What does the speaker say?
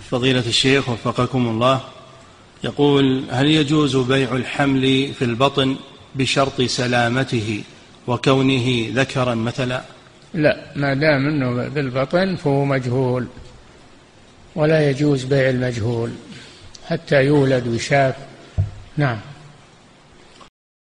فضيلة الشيخ وفقكم الله، يقول: هل يجوز بيع الحمل في البطن بشرط سلامته وكونه ذكرا مثلا؟ لا، ما دام انه بالبطن فهو مجهول، ولا يجوز بيع المجهول حتى يولد ويشاف. نعم.